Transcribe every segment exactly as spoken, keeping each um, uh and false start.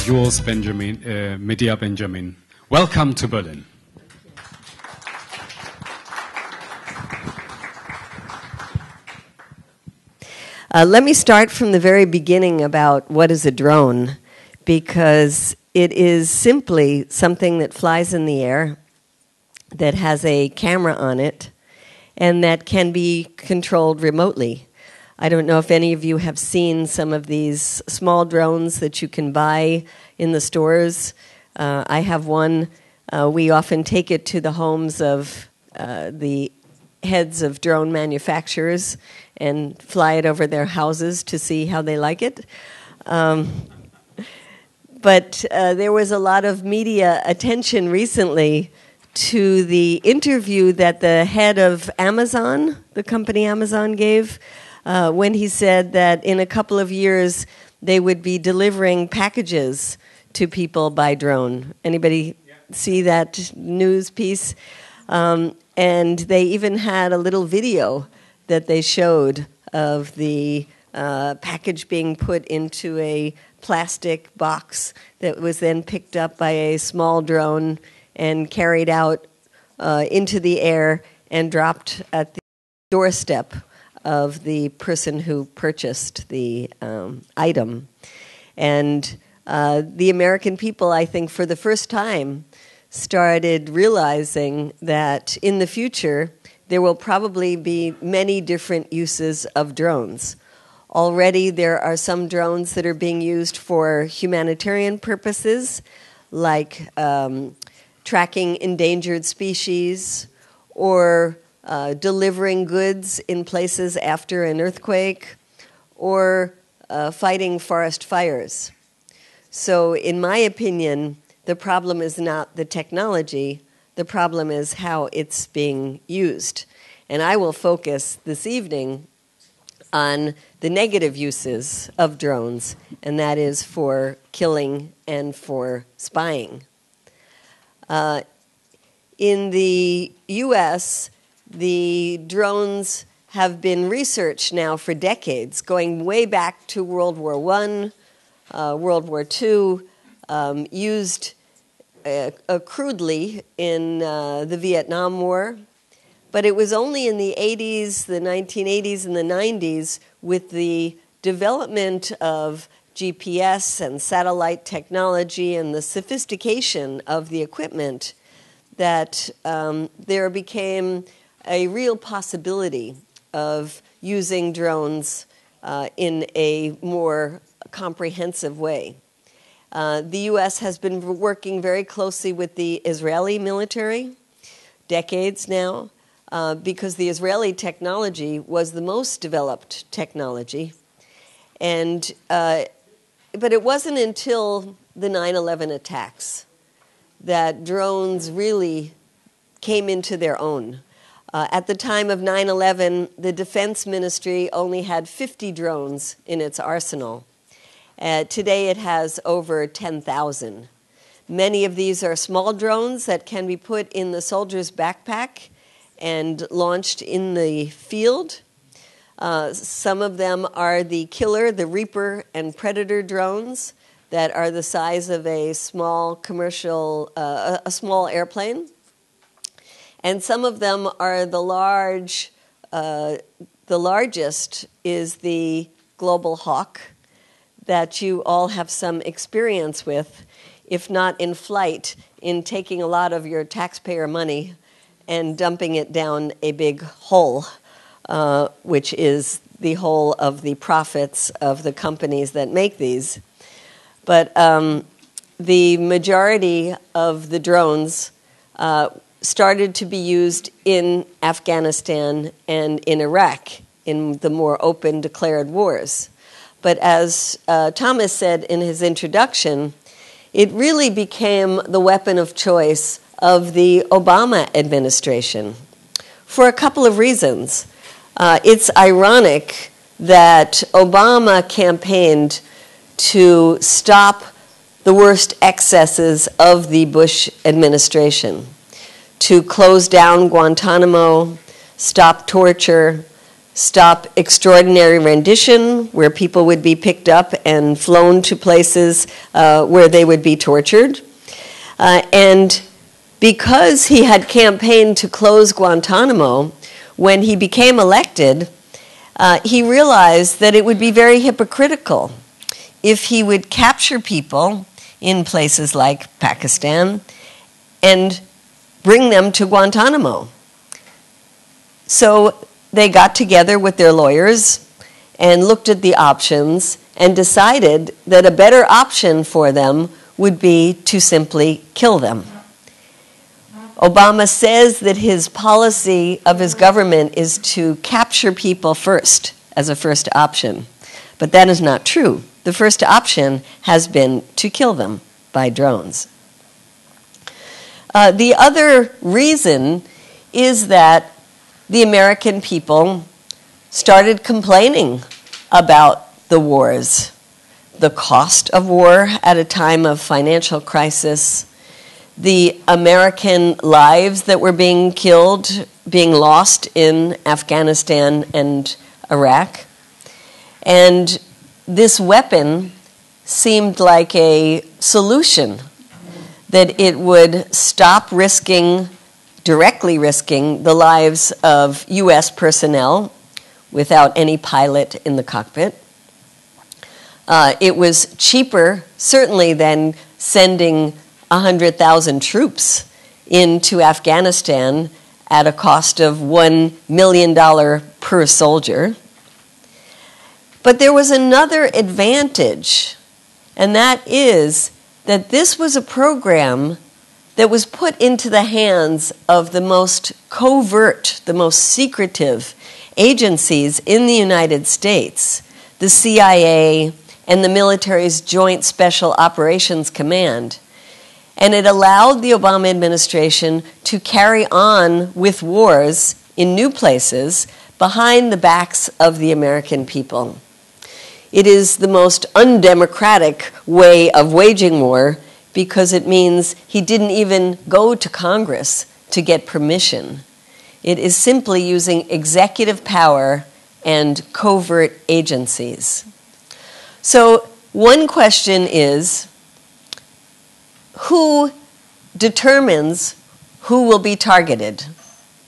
is yours, Benjamin, uh, Medea Benjamin. Welcome to Berlin. Uh, let me start from the very beginning about what is a drone, because it is simply something that flies in the air, that has a camera on it, and that can be controlled remotely. I don't know if any of you have seen some of these small drones that you can buy in the stores. Uh, I have one. Uh, we often take it to the homes of uh, the heads of drone manufacturers and fly it over their houses to see how they like it. Um, but uh, there was a lot of media attention recently to the interview that the head of Amazon, the company Amazon, gave uh, when he said that in a couple of years they would be delivering packages to people by drone. Anybody yeah. see that news piece? Um, and they even had a little video that they showed of the uh, package being put into a plastic box that was then picked up by a small drone and carried out uh, into the air and dropped at the doorstep of the person who purchased the um, item. And uh, the American people, I think, for the first time, started realizing that in the future, there will probably be many different uses of drones. Already there are some drones that are being used for humanitarian purposes, like um, tracking endangered species or uh, delivering goods in places after an earthquake or uh, fighting forest fires. So in my opinion, the problem is not the technology. The problem is how it's being used. And I will focus this evening on the negative uses of drones, and that is for killing and for spying. Uh, in the U S, the drones have been researched now for decades, going way back to World War One, uh, World War Two, um, used Uh, uh, crudely in uh, the Vietnam War, but it was only in the eighties, the nineteen eighties and the nineties, with the development of G P S and satellite technology and the sophistication of the equipment that um, there became a real possibility of using drones uh, in a more comprehensive way. Uh, the U S has been working very closely with the Israeli military, decades now, uh, because the Israeli technology was the most developed technology. And, uh, but it wasn't until the nine eleven attacks that drones really came into their own. Uh, at the time of nine eleven, the Defense Ministry only had fifty drones in its arsenal. Uh, today it has over ten thousand. Many of these are small drones that can be put in the soldier's backpack and launched in the field. Uh, some of them are the killer, the Reaper, and Predator drones that are the size of a small commercial, uh, a small airplane. And some of them are the large, uh, the largest is the Global Hawk, that you all have some experience with, if not in flight, in taking a lot of your taxpayer money and dumping it down a big hole, uh, which is the hole of the profits of the companies that make these. But um, the majority of the drones uh, started to be used in Afghanistan and in Iraq, in the more open declared wars. But as uh, Thomas said in his introduction, it really became the weapon of choice of the Obama administration for a couple of reasons. Uh, it's ironic that Obama campaigned to stop the worst excesses of the Bush administration, to close down Guantanamo, stop torture, Stop extraordinary rendition, where people would be picked up and flown to places uh, where they would be tortured. Uh, and because he had campaigned to close Guantanamo, when he became elected, uh, he realized that it would be very hypocritical if he would capture people in places like Pakistan and bring them to Guantanamo. So they got together with their lawyers and looked at the options and decided that a better option for them would be to simply kill them. Obama says that his policy of his government is to capture people first as a first option, but that is not true. The first option has been to kill them by drones. Uh, the other reason is that the American people started complaining about the wars, the cost of war at a time of financial crisis, the American lives that were being killed, being lost in Afghanistan and Iraq. And this weapon seemed like a solution, that it would stop risking directly risking the lives of U S personnel without any pilot in the cockpit. Uh, it was cheaper, certainly, than sending one hundred thousand troops into Afghanistan at a cost of one million dollars per soldier. But there was another advantage, and that is that this was a program that was put into the hands of the most covert, the most secretive agencies in the United States, the C I A and the military's Joint Special Operations Command. And it allowed the Obama administration to carry on with wars in new places behind the backs of the American people. It is the most undemocratic way of waging war, because it means he didn't even go to Congress to get permission. It is simply using executive power and covert agencies. So one question is, who determines who will be targeted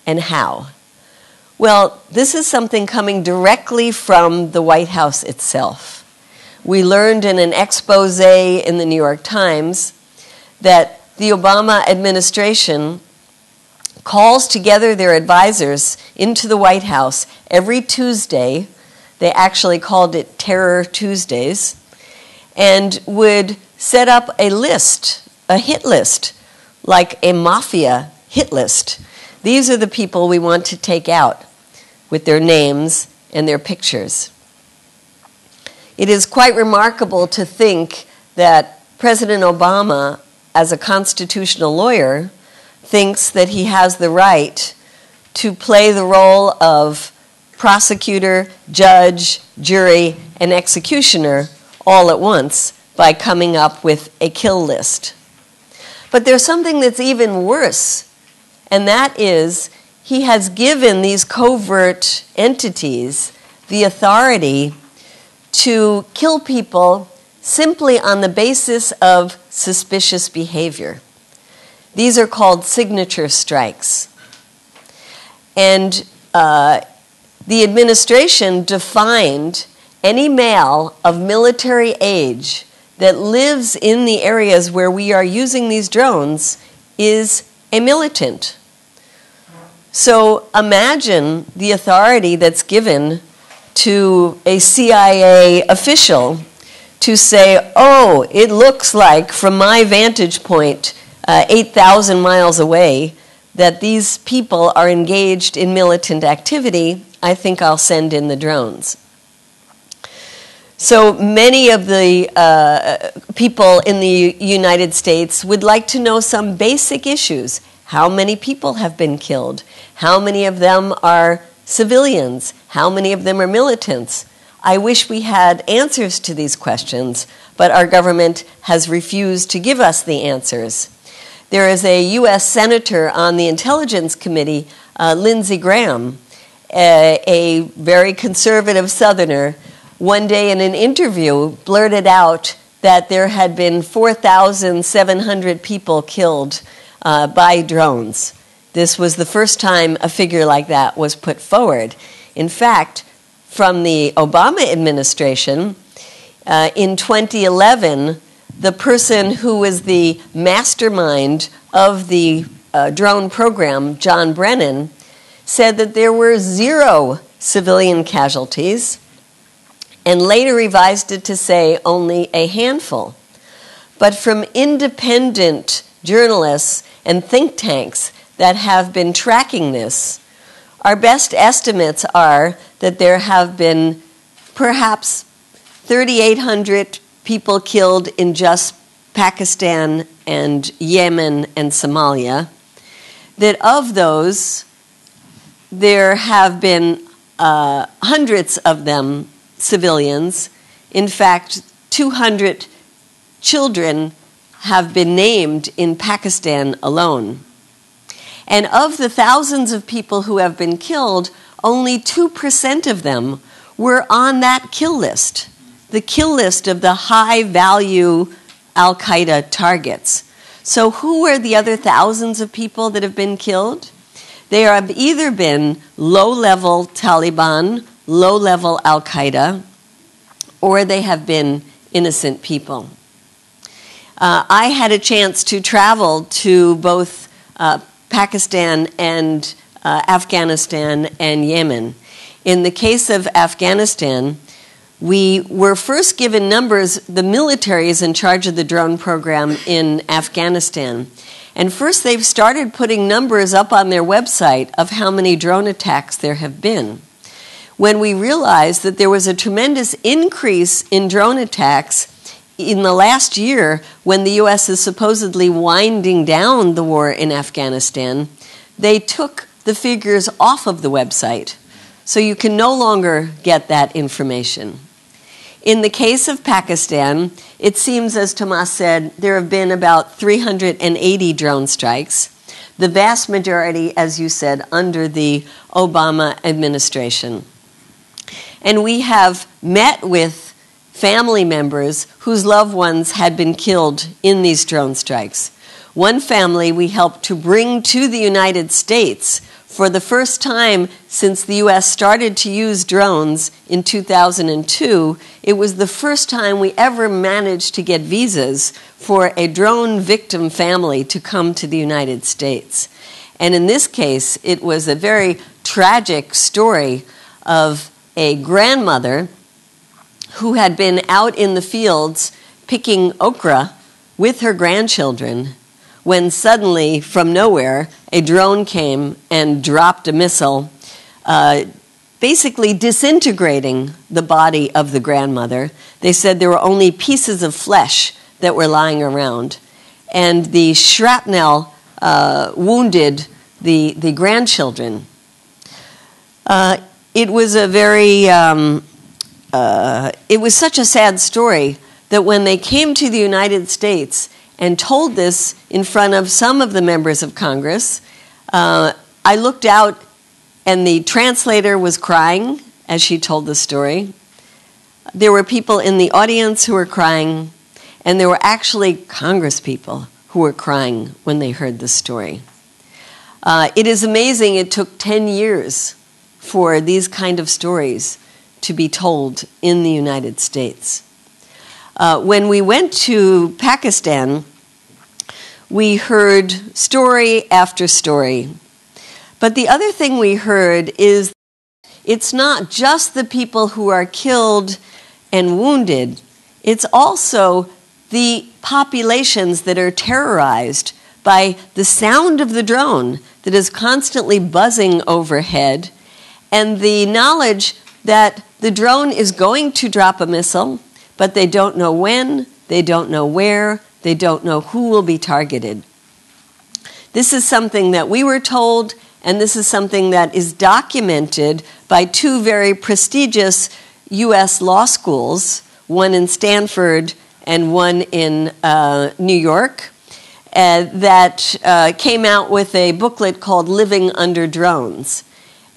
and how? Well, this is something coming directly from the White House itself. We learned in an expose in the New York Times that the Obama administration calls together their advisors into the White House every Tuesday. They actually called it Terror Tuesdays, and would set up a list, a hit list, like a mafia hit list. These are the people we want to take out, with their names and their pictures. It is quite remarkable to think that President Obama, as a constitutional lawyer, thinks that he has the right to play the role of prosecutor, judge, jury, and executioner all at once by coming up with a kill list. But there's something that's even worse, and that is he has given these covert entities the authority to kill people simply on the basis of suspicious behavior. These are called signature strikes. And uh, the administration defined any male of military age that lives in the areas where we are using these drones is a militant. So imagine the authority that's given to a C I A official to say, oh, it looks like from my vantage point uh, eight thousand miles away that these people are engaged in militant activity. I think I'll send in the drones. So many of the uh, people in the United States would like to know some basic issues. How many people have been killed? How many of them are civilians? How many of them are militants? I wish we had answers to these questions, but our government has refused to give us the answers. There is a U S Senator on the Intelligence Committee, uh, Lindsey Graham, a, a very conservative Southerner, one day in an interview blurted out that there had been four thousand seven hundred people killed uh, by drones. This was the first time a figure like that was put forward. In fact, from the Obama administration, uh, in twenty eleven, the person who was the mastermind of the uh, drone program, John Brennan, said that there were zero civilian casualties, and later revised it to say only a handful. But from independent journalists and think tanks that have been tracking this, our best estimates are that there have been perhaps thirty-eight hundred people killed in just Pakistan and Yemen and Somalia, that of those, there have been uh, hundreds of them civilians. In fact, two hundred children have been named in Pakistan alone. And of the thousands of people who have been killed, only two percent of them were on that kill list, the kill list of the high-value Al-Qaeda targets. So who are the other thousands of people that have been killed? They have either been low-level Taliban, low-level Al-Qaeda, or they have been innocent people. Uh, I had a chance to travel to both uh, Pakistan and uh, Afghanistan and Yemen. In the case of Afghanistan, we were first given numbers. The military is in charge of the drone program in Afghanistan. And first they've started putting numbers up on their website of how many drone attacks there have been. When we realized that there was a tremendous increase in drone attacks in the last year, when the U S is supposedly winding down the war in Afghanistan, they took the figures off of the website. So you can no longer get that information. In the case of Pakistan, it seems, as Tomas said, there have been about three hundred eighty drone strikes, the vast majority, as you said, under the Obama administration. And we have met with family members whose loved ones had been killed in these drone strikes. One family we helped to bring to the United States for the first time since the U S started to use drones in two thousand two. It was the first time we ever managed to get visas for a drone victim family to come to the United States. And in this case, it was a very tragic story of a grandmother who had been out in the fields picking okra with her grandchildren when suddenly, from nowhere, a drone came and dropped a missile, uh, basically disintegrating the body of the grandmother. They said there were only pieces of flesh that were lying around. And the shrapnel uh, wounded the, the grandchildren. Uh, it was a very... Um, Uh, it was such a sad story that when they came to the United States and told this in front of some of the members of Congress, uh, I looked out and the translator was crying as she told the story. There were people in the audience who were crying, and there were actually Congress people who were crying when they heard the story. Uh, it is amazing it took ten years for these kind of stories to be told in the United States. Uh, when we went to Pakistan, we heard story after story. But the other thing we heard is it's not just the people who are killed and wounded, it's also the populations that are terrorized by the sound of the drone that is constantly buzzing overhead, and the knowledge that the drone is going to drop a missile, but they don't know when, they don't know where, they don't know who will be targeted. This is something that we were told, and this is something that is documented by two very prestigious U S law schools, one in Stanford and one in uh, New York, uh, that uh, came out with a booklet called Living Under Drones.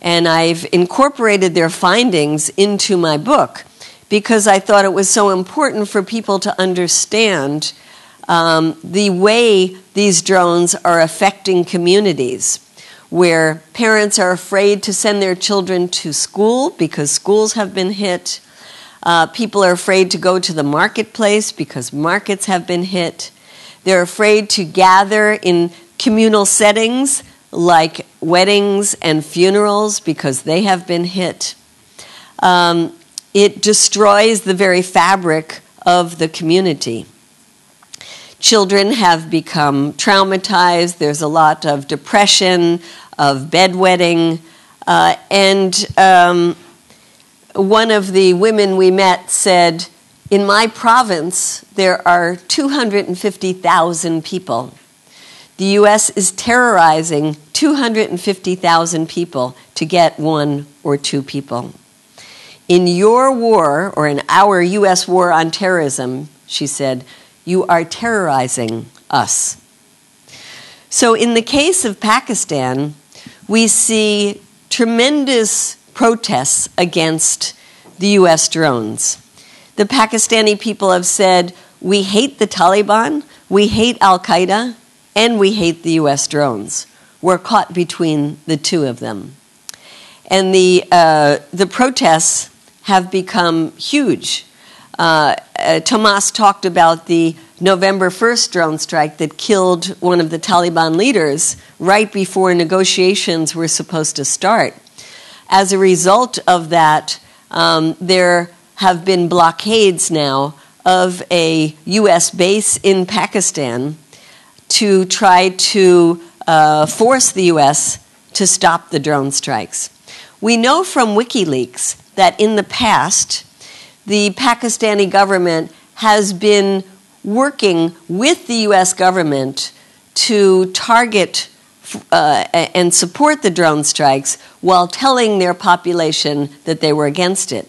And I've incorporated their findings into my book because I thought it was so important for people to understand um, the way these drones are affecting communities, where parents are afraid to send their children to school because schools have been hit. Uh, people are afraid to go to the marketplace because markets have been hit. They're afraid to gather in communal settings like weddings and funerals because they have been hit. Um, it destroys the very fabric of the community. Children have become traumatized. There's a lot of depression, of bedwetting, uh, and um, one of the women we met said, in my province, there are two hundred fifty thousand people. The U S is terrorizing two hundred fifty thousand people to get one or two people. In your war, or in our U S war on terrorism, she said, you are terrorizing us. So in the case of Pakistan, we see tremendous protests against the U S drones. The Pakistani people have said, we hate the Taliban, we hate Al-Qaeda, and we hate the U S drones. We're caught between the two of them. And the, uh, the protests have become huge. Uh, uh, Tomas talked about the November first drone strike that killed one of the Taliban leaders right before negotiations were supposed to start. As a result of that, um, there have been blockades now of a U S base in Pakistan to try to uh, force the U S to stop the drone strikes. We know from WikiLeaks that in the past, the Pakistani government has been working with the U S government to target Uh, and support the drone strikes while telling their population that they were against it.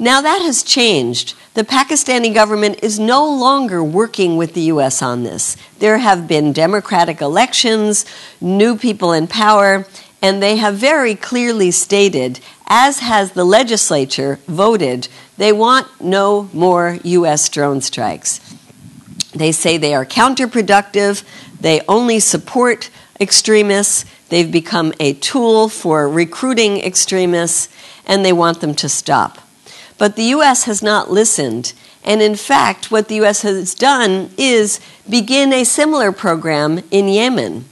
Now that has changed. The Pakistani government is no longer working with the U S on this. There have been democratic elections, new people in power, and they have very clearly stated, as has the legislature voted, they want no more U S drone strikes. They say they are counterproductive, they only support extremists, they've become a tool for recruiting extremists, and they want them to stop. But the U S has not listened, and in fact, what the U S has done is begin a similar program in Yemen,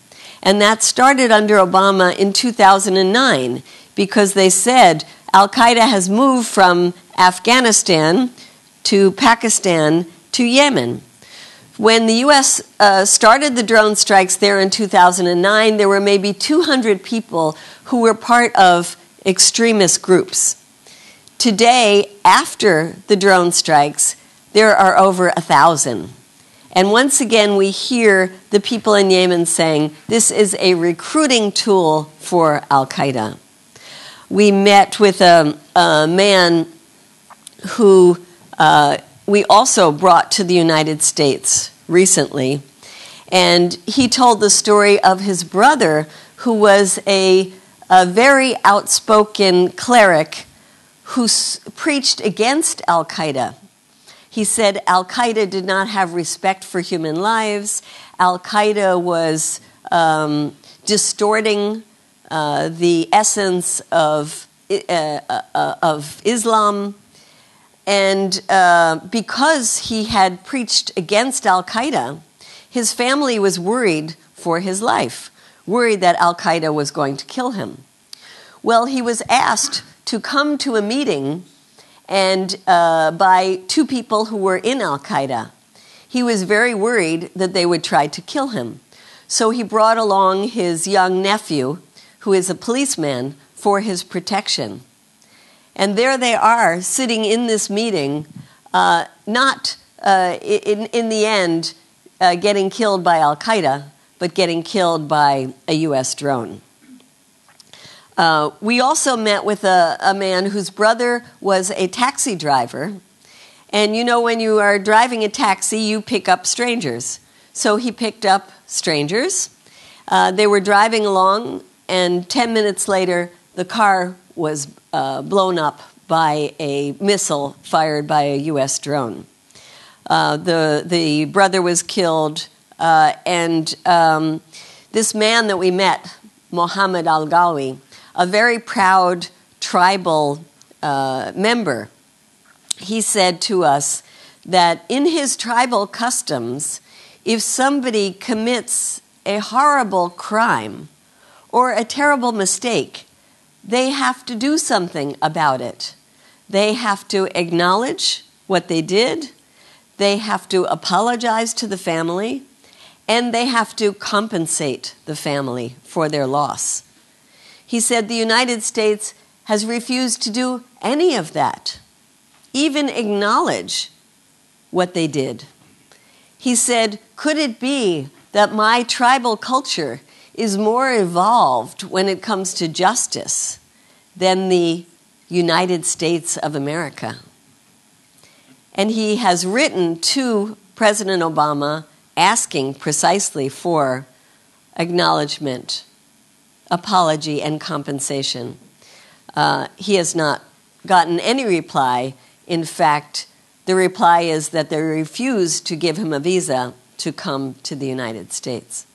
and that started under Obama in two thousand nine, because they said Al-Qaeda has moved from Afghanistan to Pakistan to Yemen. When the U S uh, started the drone strikes there in two thousand nine, there were maybe two hundred people who were part of extremist groups. Today, after the drone strikes, there are over one thousand. And once again, we hear the people in Yemen saying, this is a recruiting tool for Al-Qaeda. We met with a, a man who uh, we also brought to the United States recently. And he told the story of his brother, who was a, a very outspoken cleric who s preached against Al-Qaeda. He said Al-Qaeda did not have respect for human lives. Al-Qaeda was um, distorting uh, the essence of, uh, uh, of Islam. And uh, because he had preached against Al-Qaeda, his family was worried for his life, worried that Al-Qaeda was going to kill him. Well, he was asked to come to a meeting and uh, by two people who were in Al-Qaeda. He was very worried that they would try to kill him. So he brought along his young nephew, who is a policeman, for his protection. And there they are, sitting in this meeting, uh, not uh, in, in the end uh, getting killed by Al-Qaeda, but getting killed by a U S drone. Uh, we also met with a, a man whose brother was a taxi driver. And you know, when you are driving a taxi, you pick up strangers. So he picked up strangers. Uh, they were driving along, and ten minutes later, the car was uh, blown up by a missile fired by a U S drone. Uh, the, the brother was killed, uh, and um, this man that we met, Mohammed Al-Ghawi, a very proud tribal uh, member, he said to us that in his tribal customs, if somebody commits a horrible crime or a terrible mistake, they have to do something about it. They have to acknowledge what they did, they have to apologize to the family, and they have to compensate the family for their loss. He said the United States has refused to do any of that, even acknowledge what they did. He said, could it be that my tribal culture is more evolved when it comes to justice than the United States of America? And he has written to President Obama asking precisely for acknowledgement, apology, and compensation. Uh, he has not gotten any reply. In fact, the reply is that they refuse to give him a visa to come to the United States.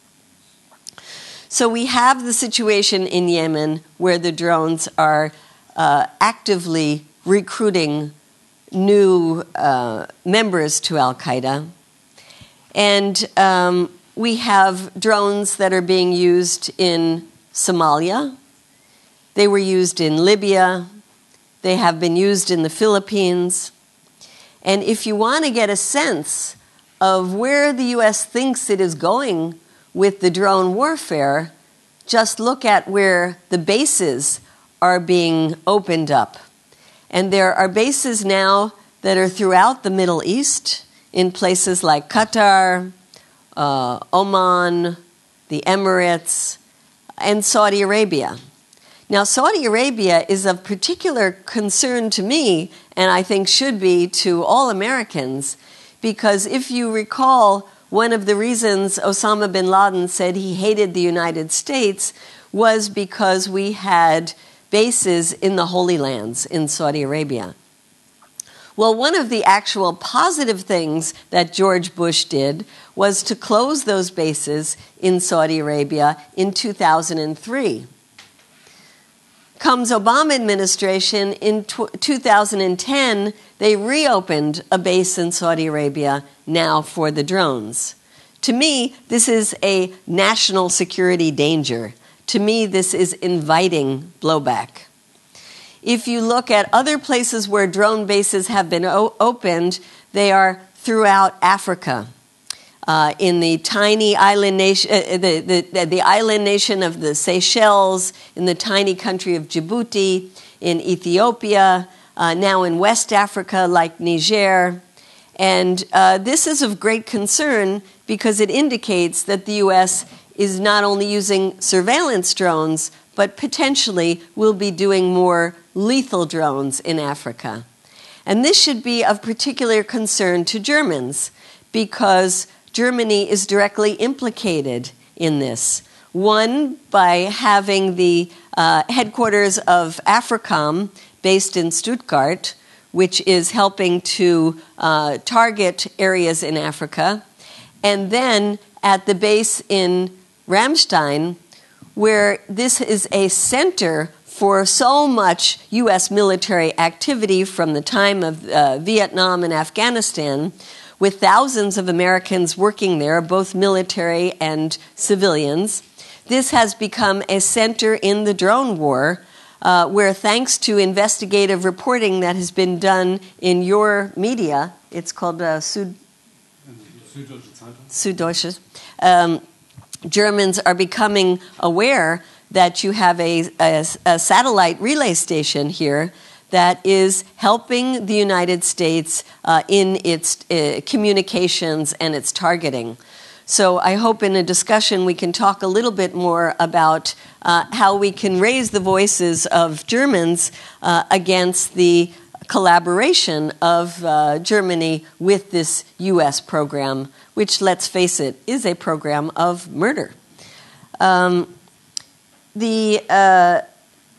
So we have the situation in Yemen where the drones are uh, actively recruiting new uh, members to Al-Qaeda. And um, we have drones that are being used in Somalia. They were used in Libya. They have been used in the Philippines. And if you want to get a sense of where the U S thinks it is going with the drone warfare, just look at where the bases are being opened up. And there are bases now that are throughout the Middle East, in places like Qatar, uh, Oman, the Emirates, and Saudi Arabia. Now, Saudi Arabia is of particular concern to me, and I think should be to all Americans, because if you recall, one of the reasons Osama bin Laden said he hated the United States was because we had bases in the Holy Lands in Saudi Arabia. Well, one of the actual positive things that George Bush did was to close those bases in Saudi Arabia in two thousand three. Comes Obama administration, in two thousand ten, they reopened a base in Saudi Arabia now for the drones. To me, this is a national security danger. To me, this is inviting blowback. If you look at other places where drone bases have been o opened, they are throughout Africa. Uh, in the tiny island nation, uh, the, the, the island nation of the Seychelles, in the tiny country of Djibouti, in Ethiopia, uh, now in West Africa like Niger. And uh, this is of great concern because it indicates that the U S is not only using surveillance drones, but potentially will be doing more lethal drones in Africa. And this should be of particular concern to Germans because Germany is directly implicated in this. One, by having the uh, headquarters of AFRICOM based in Stuttgart, which is helping to uh, target areas in Africa, and then at the base in Ramstein, where this is a center for so much U S military activity from the time of uh, Vietnam and Afghanistan, with thousands of Americans working there, both military and civilians. This has become a center in the drone war, uh, where thanks to investigative reporting that has been done in your media, it's called uh, Sud Süddeutsche, um, Germans are becoming aware that you have a, a, a satellite relay station here that is helping the United States uh, in its uh, communications and its targeting. So I hope in a discussion we can talk a little bit more about uh, how we can raise the voices of Germans uh, against the collaboration of uh, Germany with this U S program, which, let's face it, is a program of murder. Um, the... Uh,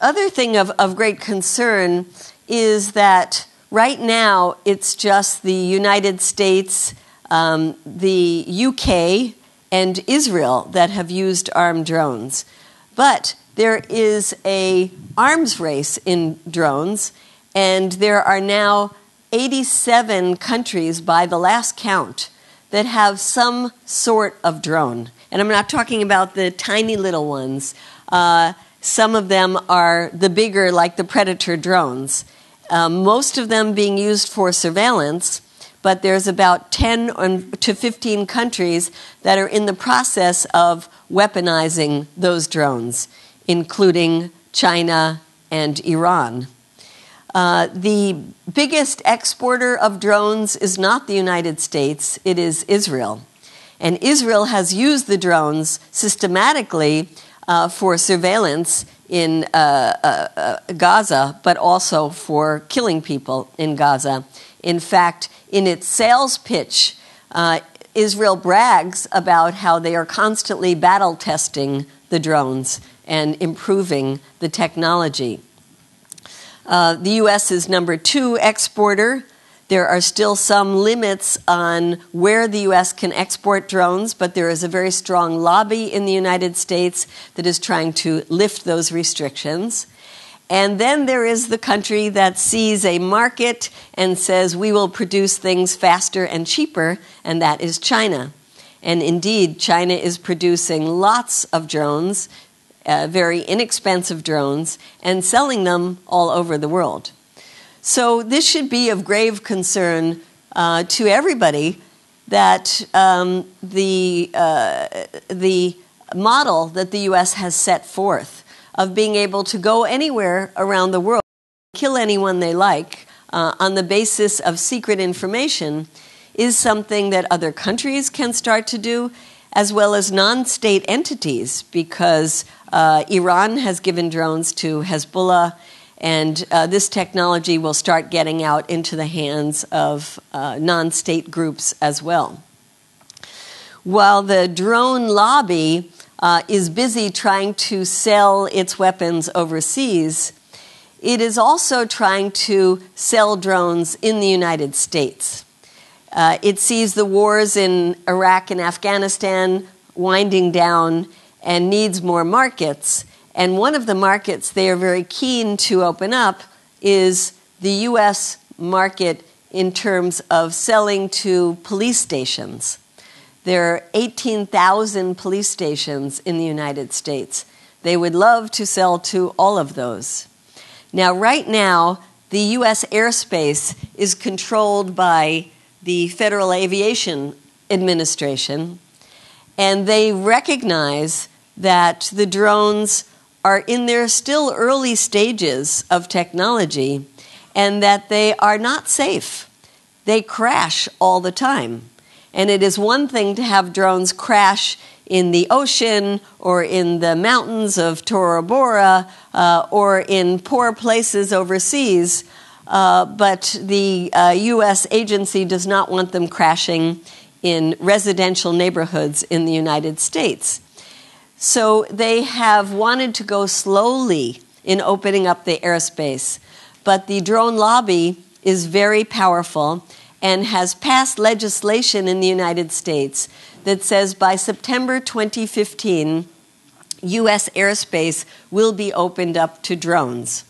Other thing of, of great concern is that right now it's just the United States, um, the U K, and Israel that have used armed drones. But there is an arms race in drones, and there are now eighty-seven countries by the last count that have some sort of drone. And I'm not talking about the tiny little ones. Uh, some of them are the bigger, like the Predator drones. Uh, most of them being used for surveillance, but there's about ten to fifteen countries that are in the process of weaponizing those drones, including China and Iran. Uh, the biggest exporter of drones is not the United States, it is Israel. And Israel has used the drones systematically uh, for surveillance in uh, uh, uh, Gaza, but also for killing people in Gaza. In fact, in its sales pitch, uh, Israel brags about how they are constantly battle testing the drones and improving the technology. Uh, the U S is number two exporter. There are still some limits on where the U S can export drones, but there is a very strong lobby in the United States that is trying to lift those restrictions. And then there is the country that sees a market and says, we will produce things faster and cheaper, and that is China. And indeed, China is producing lots of drones, uh, very inexpensive drones, and selling them all over the world. So this should be of grave concern uh, to everybody that um, the, uh, the model that the U S has set forth of being able to go anywhere around the world, kill anyone they like, uh, on the basis of secret information, is something that other countries can start to do, as well as non-state entities, because uh, Iran has given drones to Hezbollah, and uh, this technology will start getting out into the hands of uh, non-state groups as well. While the drone lobby Uh, is busy trying to sell its weapons overseas, it is also trying to sell drones in the United States. Uh, it sees the wars in Iraq and Afghanistan winding down and needs more markets. And one of the markets they are very keen to open up is the U S market in terms of selling to police stations. There are eighteen thousand police stations in the United States. They would love to sell to all of those. Now, right now, the U S airspace is controlled by the Federal Aviation Administration, and they recognize that the drones are in their still early stages of technology and that they are not safe. They crash all the time. And it is one thing to have drones crash in the ocean or in the mountains of Tora Bora uh, or in poor places overseas, uh, but the uh, U S agency does not want them crashing in residential neighborhoods in the United States. So they have wanted to go slowly in opening up the airspace, but the drone lobby is very powerful and has passed legislation in the United States that says by September twenty fifteen, U S airspace will be opened up to drones.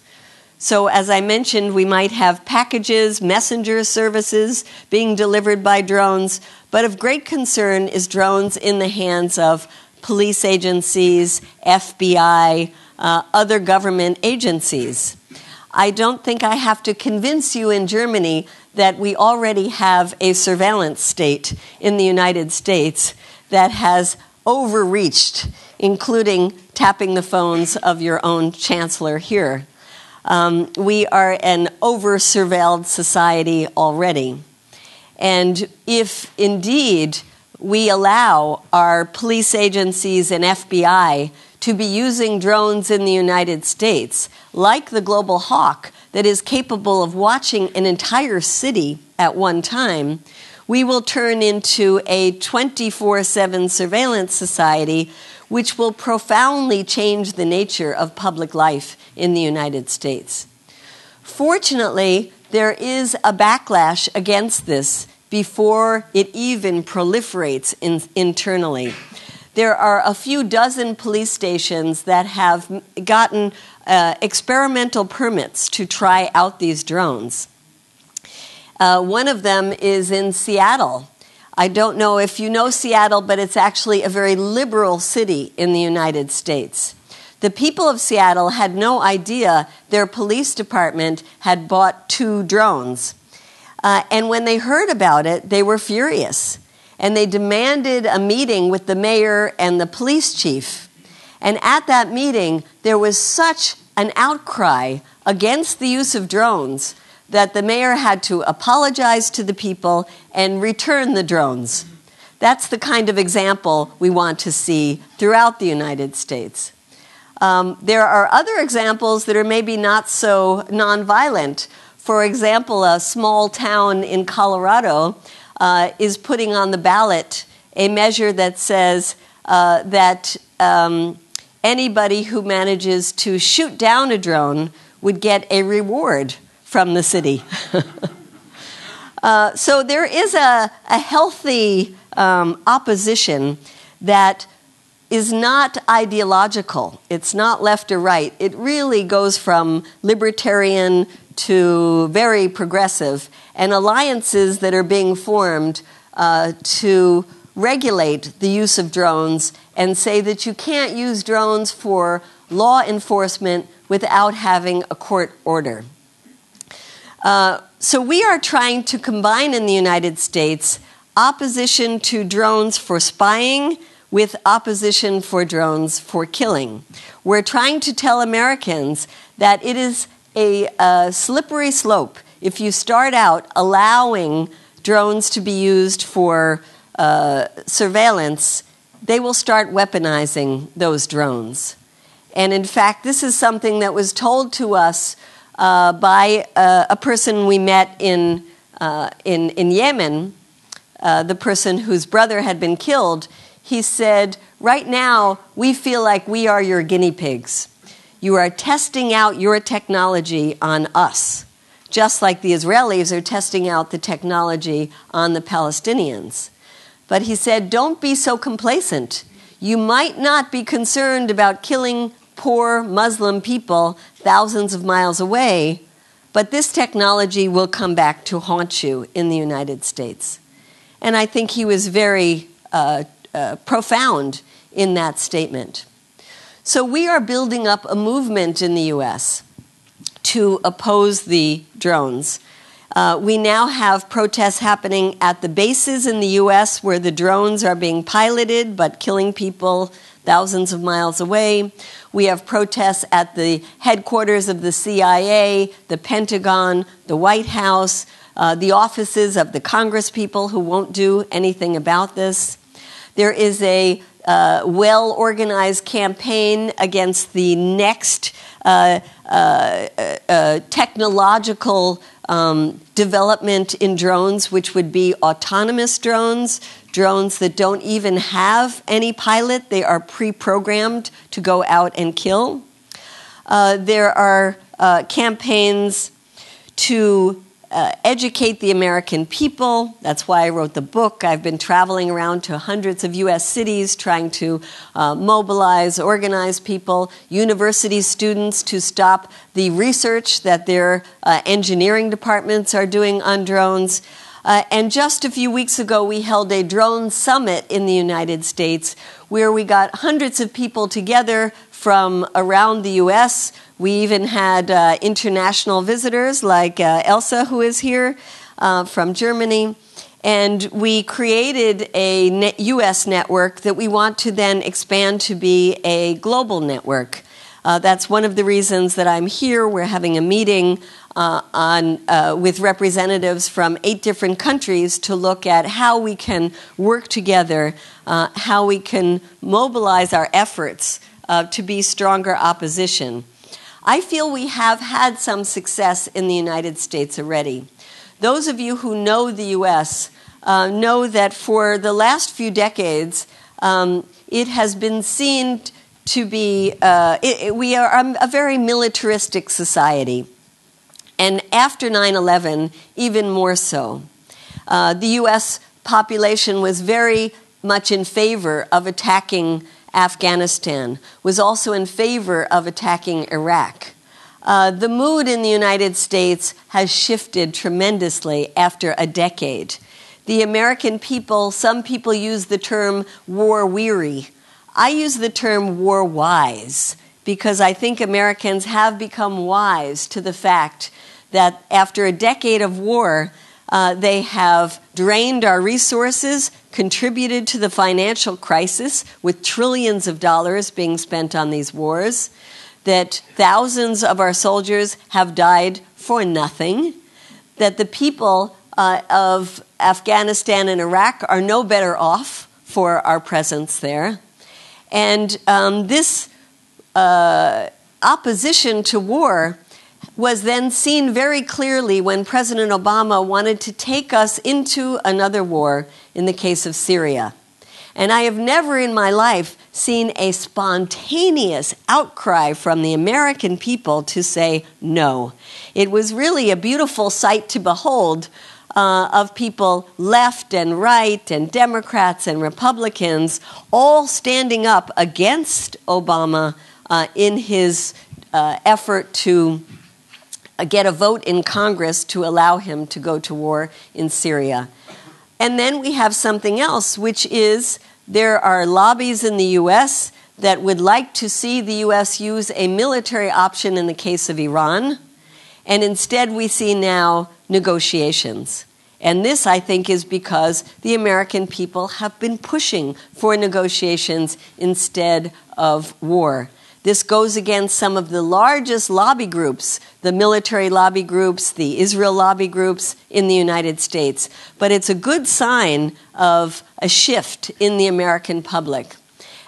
So as I mentioned, we might have packages, messenger services being delivered by drones, but of great concern is drones in the hands of police agencies, F B I, uh, other government agencies. I don't think I have to convince you in Germany that we already have a surveillance state in the United States that has overreached, including tapping the phones of your own chancellor here. Um, we are an over-surveilled society already. And if indeed we allow our police agencies and F B I to be using drones in the United States, like the Global Hawk that is capable of watching an entire city at one time, we will turn into a twenty-four seven surveillance society, which will profoundly change the nature of public life in the United States. Fortunately, there is a backlash against this before it even proliferates in, internally. There are a few dozen police stations that have gotten uh, experimental permits to try out these drones. Uh, one of them is in Seattle. I don't know if you know Seattle, but it's actually a very liberal city in the United States. The people of Seattle had no idea their police department had bought two drones. Uh, and when they heard about it, they were furious. And they demanded a meeting with the mayor and the police chief. And at that meeting, there was such an outcry against the use of drones that the mayor had to apologize to the people and return the drones. That's the kind of example we want to see throughout the United States. Um, there are other examples that are maybe not so nonviolent. For example, a small town in Colorado uh, is putting on the ballot a measure that says uh, that um, anybody who manages to shoot down a drone would get a reward from the city. uh, so there is a, a healthy um, opposition that is not ideological. It's not left or right. It really goes from libertarian to very progressive, and alliances that are being formed uh, to regulate the use of drones and say that you can't use drones for law enforcement without having a court order. Uh, so we are trying to combine in the United States opposition to drones for spying with opposition for drones for killing. We're trying to tell Americans that it is a, a slippery slope if you start out allowing drones to be used for uh, surveillance, they will start weaponizing those drones. And in fact, this is something that was told to us Uh, by uh, a person we met in, uh, in, in Yemen, uh, the person whose brother had been killed. He said, right now, we feel like we are your guinea pigs. You are testing out your technology on us, just like the Israelis are testing out the technology on the Palestinians. But he said, don't be so complacent. You might not be concerned about killing poor Muslim people thousands of miles away, but this technology will come back to haunt you in the United States. And I think he was very uh, uh, profound in that statement. So we are building up a movement in the U S to oppose the drones. Uh, we now have protests happening at the bases in the U S where the drones are being piloted but killing people thousands of miles away. We have protests at the headquarters of the C I A, the Pentagon, the White House, uh, the offices of the congresspeople who won't do anything about this. There is a uh, well-organized campaign against the next uh, uh, uh, technological um, development in drones, which would be autonomous drones. Drones that don't even have any pilot. They are pre-programmed to go out and kill. Uh, there are uh, campaigns to uh, educate the American people. That's why I wrote the book. I've been traveling around to hundreds of U S cities trying to uh, mobilize, organize people, university students to stop the research that their uh, engineering departments are doing on drones. Uh, and just a few weeks ago, we held a drone summit in the United States where we got hundreds of people together from around the U S. We even had uh, international visitors like uh, Elsa, who is here, uh, from Germany. And we created a U S network that we want to then expand to be a global network. Uh, that's one of the reasons that I'm here. We're having a meeting Uh, on, uh, with representatives from eight different countries to look at how we can work together, uh, how we can mobilize our efforts uh, to be stronger opposition. I feel we have had some success in the United States already. Those of you who know the U S uh, know that for the last few decades, um, it has been seen to be, uh, it, it, we are a very militaristic society. And after nine eleven, even more so. Uh, the U S population was very much in favor of attacking Afghanistan, was also in favor of attacking Iraq. Uh, the mood in the United States has shifted tremendously after a decade. The American people, some people use the term war-weary. I use the term war-wise because I think Americans have become wise to the fact that after a decade of war, uh, they have drained our resources, contributed to the financial crisis with trillions of dollars being spent on these wars, that thousands of our soldiers have died for nothing, that the people uh, of Afghanistan and Iraq are no better off for our presence there. And um, this uh, opposition to war was then seen very clearly when President Obama wanted to take us into another war in the case of Syria. And I have never in my life seen a spontaneous outcry from the American people to say no. It was really a beautiful sight to behold uh, of people left and right and Democrats and Republicans all standing up against Obama uh, in his uh, effort to get a vote in Congress to allow him to go to war in Syria. And then we have something else, which is there are lobbies in the U S that would like to see the U S use a military option in the case of Iran. And instead we see now negotiations. And this, I think, is because the American people have been pushing for negotiations instead of war. This goes against some of the largest lobby groups, the military lobby groups, the Israel lobby groups in the United States. But it's a good sign of a shift in the American public.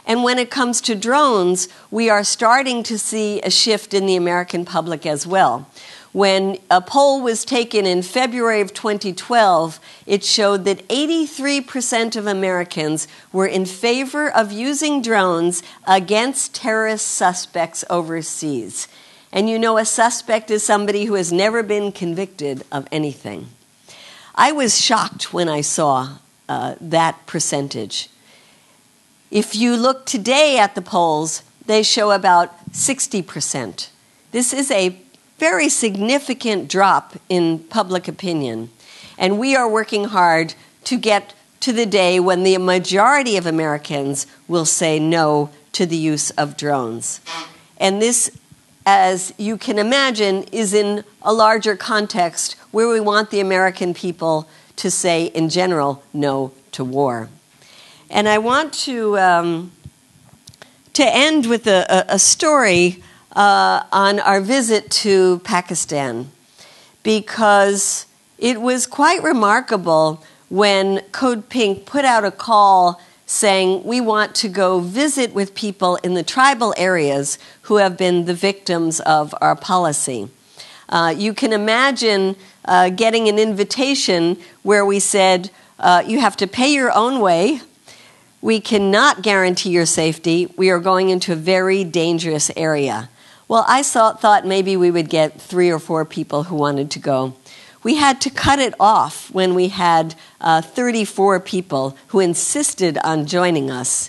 And when it comes to drones, we are starting to see a shift in the American public as well. When a poll was taken in February of twenty twelve, it showed that eighty-three percent of Americans were in favor of using drones against terrorist suspects overseas. And you know, a suspect is somebody who has never been convicted of anything. I was shocked when I saw uh, that percentage. If you look today at the polls, they show about sixty percent. This is a very significant drop in public opinion. And we are working hard to get to the day when the majority of Americans will say no to the use of drones. And this, as you can imagine, is in a larger context where we want the American people to say, in general, no to war. And I want to, um, to end with a, a, a story Uh, on our visit to Pakistan, because it was quite remarkable when Code Pink put out a call saying, we want to go visit with people in the tribal areas who have been the victims of our policy. Uh, you can imagine uh, getting an invitation where we said, uh, you have to pay your own way. We cannot guarantee your safety. We are going into a very dangerous area. Well, I thought maybe we would get three or four people who wanted to go. We had to cut it off when we had uh, thirty-four people who insisted on joining us.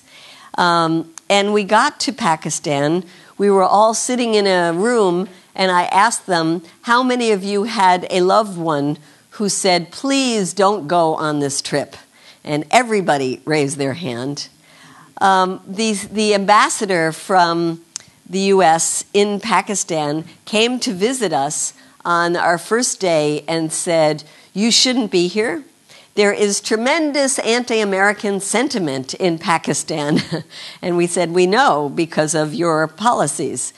Um, and we got to Pakistan. We were all sitting in a room, and I asked them, how many of you had a loved one who said, please don't go on this trip? And everybody raised their hand. Um, the, the ambassador from the U S in Pakistan came to visit us on our first day and said, you shouldn't be here. There is tremendous anti-American sentiment in Pakistan. And we said, we know because of your policies.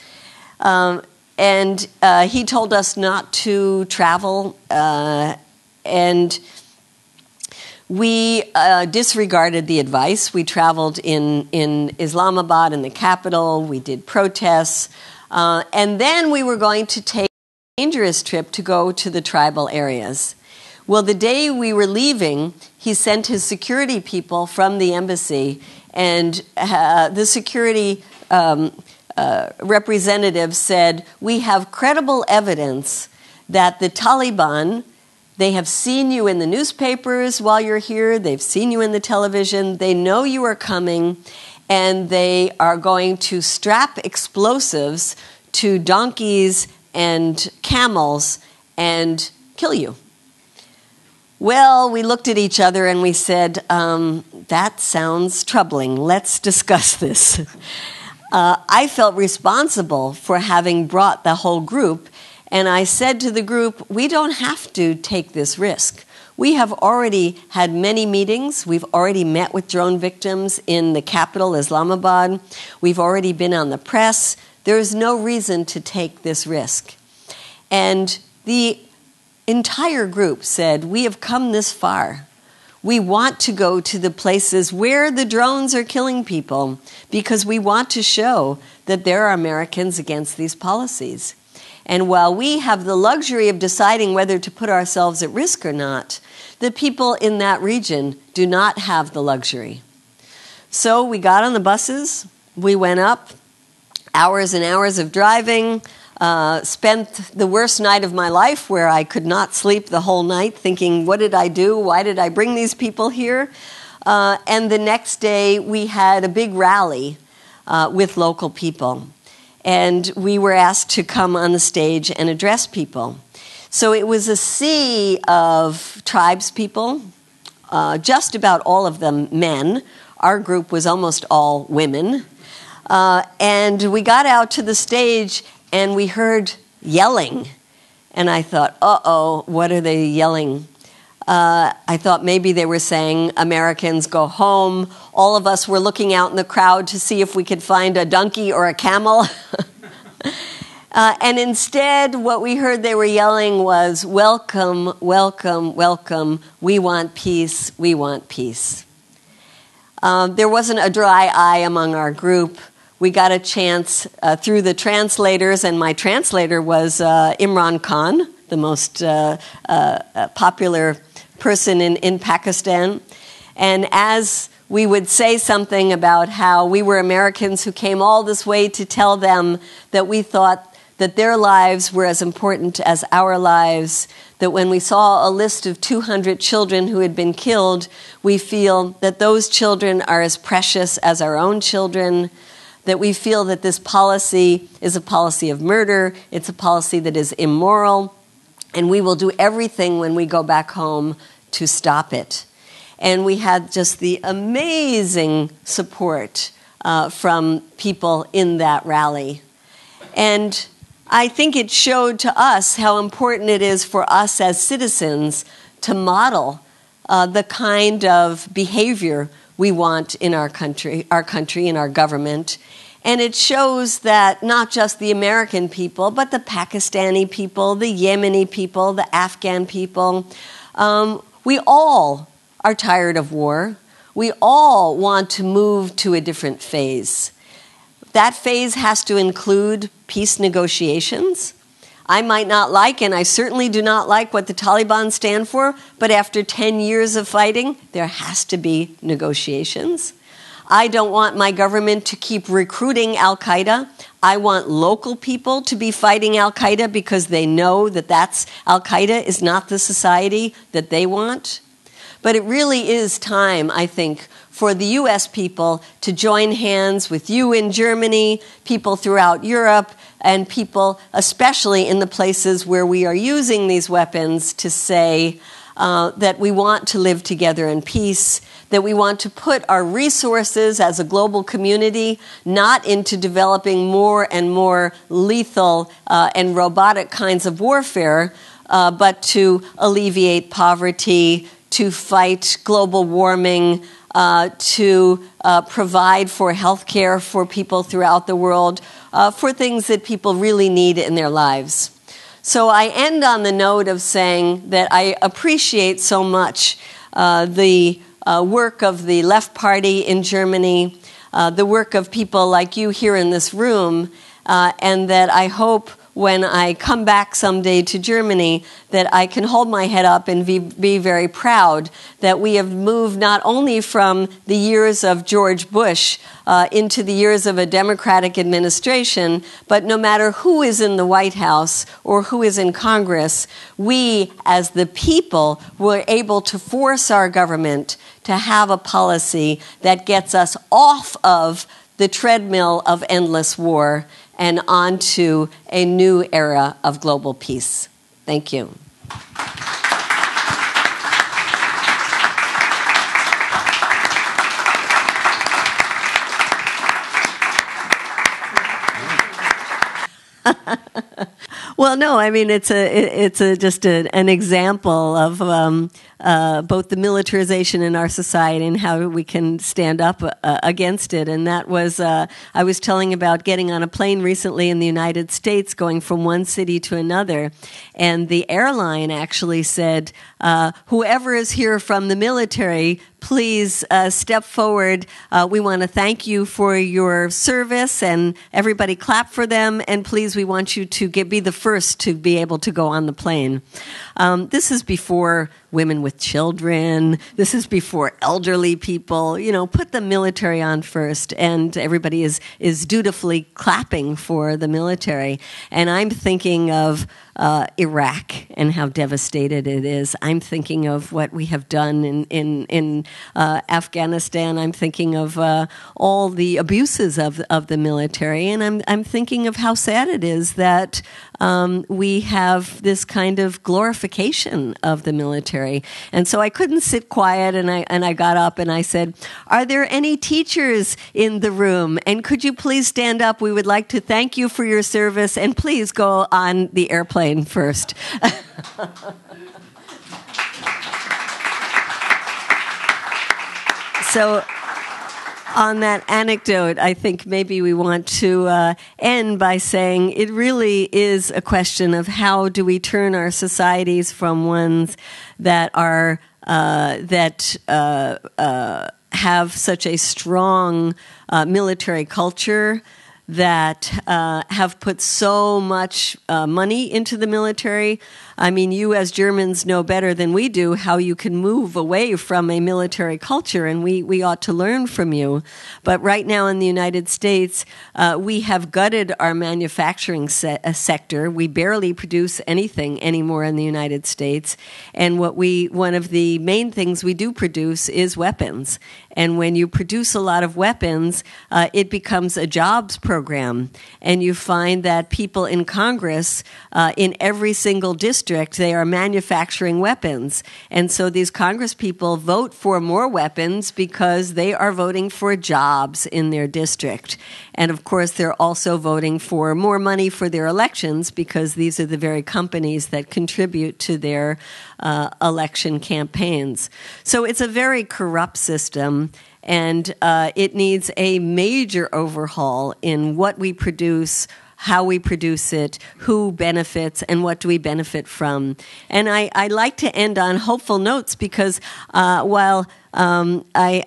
Um, and uh, he told us not to travel. Uh, and we uh, disregarded the advice. We traveled in, in Islamabad, in the capital. We did protests. Uh, and then we were going to take a dangerous trip to go to the tribal areas. Well, the day we were leaving, he sent his security people from the embassy, and uh, the security um, uh, representative said, "We have credible evidence that the Taliban, they have seen you in the newspapers while you're here, they've seen you in the television, they know you are coming, and they are going to strap explosives to donkeys and camels and kill you." Well, we looked at each other and we said, um, that sounds troubling. Let's discuss this. uh, I felt responsible for having brought the whole group, and I said to the group, we don't have to take this risk. We have already had many meetings. We've already met with drone victims in the capital, Islamabad. We've already been on the press. There is no reason to take this risk. And the entire group said, we have come this far. We want to go to the places where the drones are killing people because we want to show that there are Americans against these policies. And while we have the luxury of deciding whether to put ourselves at risk or not, the people in that region do not have the luxury. So we got on the buses, we went up, hours and hours of driving, uh, spent the worst night of my life where I could not sleep the whole night thinking, what did I do? Why did I bring these people here? Uh, and the next day we had a big rally uh, with local people. And we were asked to come on the stage and address people. So it was a sea of tribes people, uh, just about all of them men. Our group was almost all women. Uh, and we got out to the stage and we heard yelling. And I thought, uh-oh, what are they yelling? Uh, I thought maybe they were saying, Americans, go home. All of us were looking out in the crowd to see if we could find a donkey or a camel. uh, and instead, what we heard they were yelling was, welcome, welcome, welcome. We want peace, we want peace. Uh, there wasn't a dry eye among our group. We got a chance uh, through the translators, and my translator was uh, Imran Khan, the most uh, uh, popular person in, in Pakistan. And as we would say something about how we were Americans who came all this way to tell them that we thought that their lives were as important as our lives, that when we saw a list of two hundred children who had been killed, we feel that those children are as precious as our own children, that we feel that this policy is a policy of murder, it's a policy that is immoral, and we will do everything when we go back home to stop it. And we had just the amazing support uh, from people in that rally. And I think it showed to us how important it is for us as citizens to model uh, the kind of behavior we want in our country, our country and our government. And it shows that not just the American people, but the Pakistani people, the Yemeni people, the Afghan people, um, we all are tired of war. We all want to move to a different phase. That phase has to include peace negotiations. I might not like, and I certainly do not like, what the Taliban stand for, but after ten years of fighting, there has to be negotiations. I don't want my government to keep recruiting Al-Qaeda. I want local people to be fighting Al-Qaeda because they know that that's Al-Qaeda is not the society that they want. But it really is time, I think, for the U S people to join hands with you in Germany, people throughout Europe, and people, especially in the places where we are using these weapons, to say uh, that we want to live together in peace, that we want to put our resources as a global community not into developing more and more lethal uh, and robotic kinds of warfare, uh, but to alleviate poverty, to fight global warming, uh, to uh, provide for health care for people throughout the world, uh, for things that people really need in their lives. So I end on the note of saying that I appreciate so much uh, the uh, work of the Left Party in Germany, uh, the work of people like you here in this room, uh, and that I hope when I come back someday to Germany that I can hold my head up and be, be very proud that we have moved not only from the years of George Bush uh, into the years of a Democratic administration, but no matter who is in the White House or who is in Congress, we as the people were able to force our government to have a policy that gets us off of the treadmill of endless war and onto a new era of global peace. Thank you. Well, no, I mean, it's a, it's a, just a, an example of um, uh, both the militarization in our society and how we can stand up uh, against it. And that was, uh, I was telling about getting on a plane recently in the United States, going from one city to another. And the airline actually said, uh, whoever is here from the military, please uh, step forward. Uh, we want to thank you for your service, and everybody clap for them. And please, we want you to get, be the first to be able to go on the plane. Um, this is before women with children. This is before elderly people. You know, put the military on first, and everybody is is dutifully clapping for the military. And I'm thinking of Uh, Iraq and how devastated it is. I'm thinking of what we have done in in, in uh, Afghanistan. I'm thinking of uh, all the abuses of of the military, and I'm I'm thinking of how sad it is that um, we have this kind of glorification of the military. And so I couldn't sit quiet, and I and I got up and I said, "Are there any teachers in the room? And could you please stand up? We would like to thank you for your service, and please go on the airplane first." So on that anecdote, I think maybe we want to uh, end by saying it really is a question of how do we turn our societies from ones that are uh, that uh, uh, have such a strong uh, military culture, that uh, have put so much uh, money into the military. I mean, you as Germans know better than we do how you can move away from a military culture, and we, we ought to learn from you. But right now in the United States, uh, we have gutted our manufacturing se uh, sector. We barely produce anything anymore in the United States. And what we, one of the main things we do produce is weapons. And when you produce a lot of weapons, uh, it becomes a jobs program. And you find that people in Congress, uh, in every single district, they are manufacturing weapons. And so these Congress people vote for more weapons because they are voting for jobs in their district. And of course, they're also voting for more money for their elections because these are the very companies that contribute to their uh, election campaigns. So it's a very corrupt system. And uh, it needs a major overhaul in what we produce, how we produce it, who benefits, and what do we benefit from. And I, I like to end on hopeful notes because uh, while Um, I,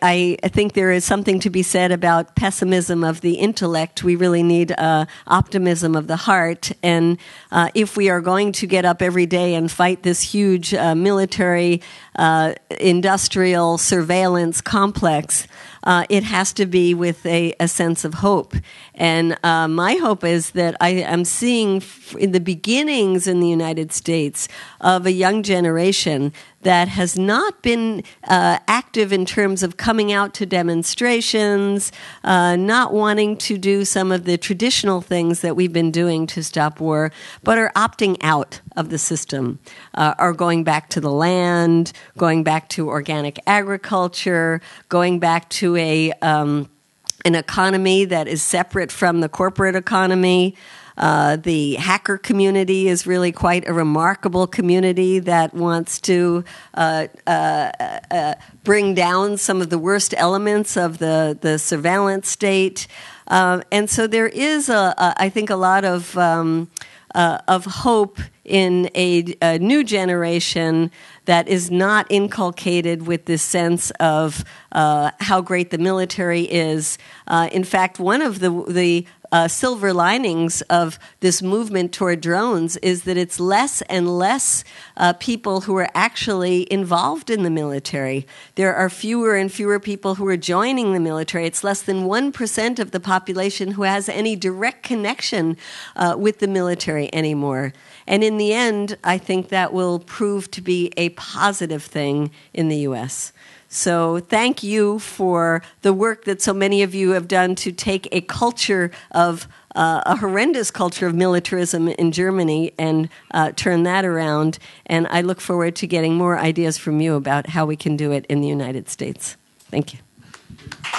I think there is something to be said about pessimism of the intellect. We really need uh, optimism of the heart. And uh, if we are going to get up every day and fight this huge uh, military, uh, industrial surveillance complex, uh, it has to be with a, a sense of hope. And uh, my hope is that I am seeing f in the beginnings in the United States of a young generation that has not been uh, active in terms of coming out to demonstrations, uh, not wanting to do some of the traditional things that we've been doing to stop war, but are opting out of the system, uh, are going back to the land, going back to organic agriculture, going back to a um, an economy that is separate from the corporate economy. Uh, the hacker community is really quite a remarkable community that wants to uh, uh, uh, bring down some of the worst elements of the, the surveillance state. Uh, and so there is, a, a, I think, a lot of, um, uh, of hope in a, a new generation that is not inculcated with this sense of uh, how great the military is. Uh, in fact, one of the, the uh, silver linings of this movement toward drones is that it's less and less uh, people who are actually involved in the military. There are fewer and fewer people who are joining the military. It's less than one percent of the population who has any direct connection uh, with the military anymore. And in the end, I think that will prove to be a positive thing in the U S So thank you for the work that so many of you have done to take a culture of, uh, a horrendous culture of militarism in Germany and uh, turn that around. And I look forward to getting more ideas from you about how we can do it in the United States. Thank you.